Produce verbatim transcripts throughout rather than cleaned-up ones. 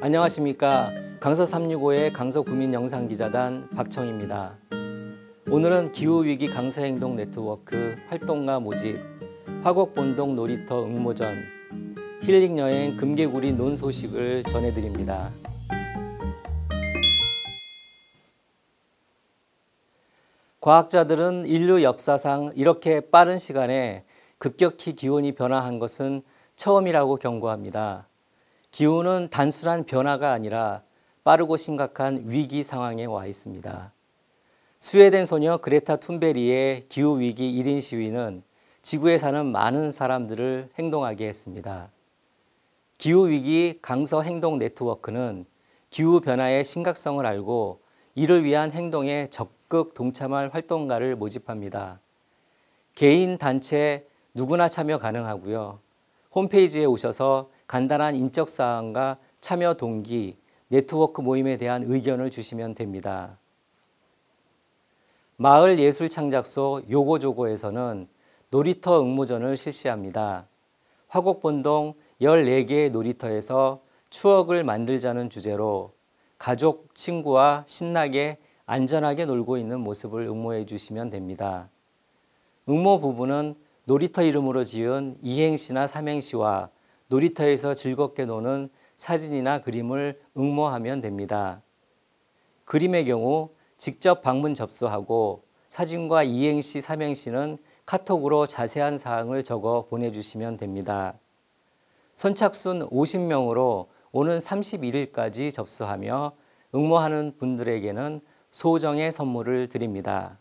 안녕하십니까. 강서 삼육오의 강서구민영상기자단 박청희입니다. 오늘은 기후위기 강서행동 네트워크 활동가 모집, 화곡본동 놀이터 응모전, 힐링여행 금개구리 논 소식을 전해드립니다. 과학자들은 인류 역사상 이렇게 빠른 시간에 급격히 기온이 변화한 것은 처음이라고 경고합니다. 기온은 단순한 변화가 아니라 빠르고 심각한 위기 상황에 와 있습니다. 스웨덴 소녀 그레타 툰베리의 기후위기 일인 시위는 지구에 사는 많은 사람들을 행동하게 했습니다. 기후위기 강서행동네트워크는 기후변화의 심각성을 알고 이를 위한 행동에 적극 동참할 활동가를 모집합니다. 개인, 단체 누구나 참여 가능하고요. 홈페이지에 오셔서 간단한 인적사항과 참여 동기, 네트워크 모임에 대한 의견을 주시면 됩니다. 마을예술창작소 요고조고에서는 놀이터 응모전을 실시합니다. 화곡본동 열네 개의 놀이터에서 추억을 만들자는 주제로 가족, 친구와 신나게 안전하게 놀고 있는 모습을 응모해 주시면 됩니다. 응모 부분은 놀이터 이름으로 지은 이행시나 삼행시와 놀이터에서 즐겁게 노는 사진이나 그림을 응모하면 됩니다. 그림의 경우 직접 방문 접수하고 사진과 이행시, 삼행시는 카톡으로 자세한 사항을 적어 보내주시면 됩니다. 선착순 오십 명으로 오는 삼십일일까지 접수하며 응모하는 분들에게는 소정의 선물을 드립니다.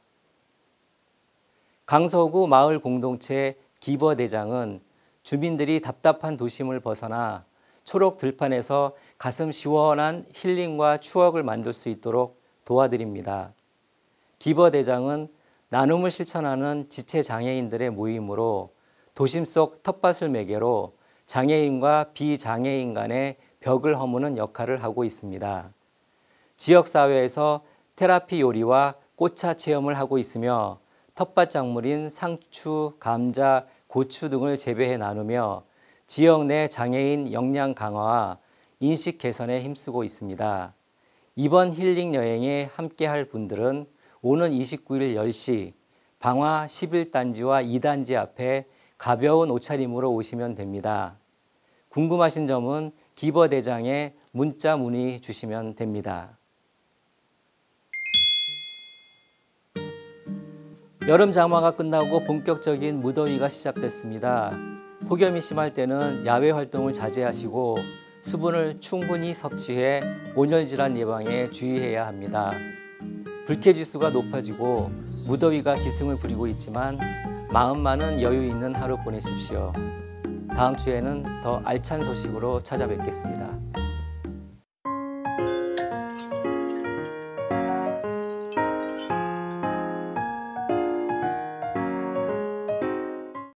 강서구 마을공동체 기버대장은 주민들이 답답한 도심을 벗어나 초록 들판에서 가슴 시원한 힐링과 추억을 만들 수 있도록 도와드립니다. 기버대장은 나눔을 실천하는 지체장애인들의 모임으로 도심 속 텃밭을 매개로 장애인과 비장애인 간의 벽을 허무는 역할을 하고 있습니다. 지역사회에서 테라피 요리와 꽃차 체험을 하고 있으며 텃밭 작물인 상추, 감자, 고추 등을 재배해 나누며 지역 내 장애인 역량 강화와 인식 개선에 힘쓰고 있습니다. 이번 힐링 여행에 함께할 분들은 오는 이십구일 열 시 방화 십일 단지와 이 단지 앞에 가벼운 옷차림으로 오시면 됩니다. 궁금하신 점은 기버대장에 문자 문의 주시면 됩니다. 여름 장마가 끝나고 본격적인 무더위가 시작됐습니다. 폭염이 심할 때는 야외 활동을 자제하시고 수분을 충분히 섭취해 온열질환 예방에 주의해야 합니다. 불쾌지수가 높아지고 무더위가 기승을 부리고 있지만 마음만은 여유 있는 하루 보내십시오. 다음 주에는 더 알찬 소식으로 찾아뵙겠습니다.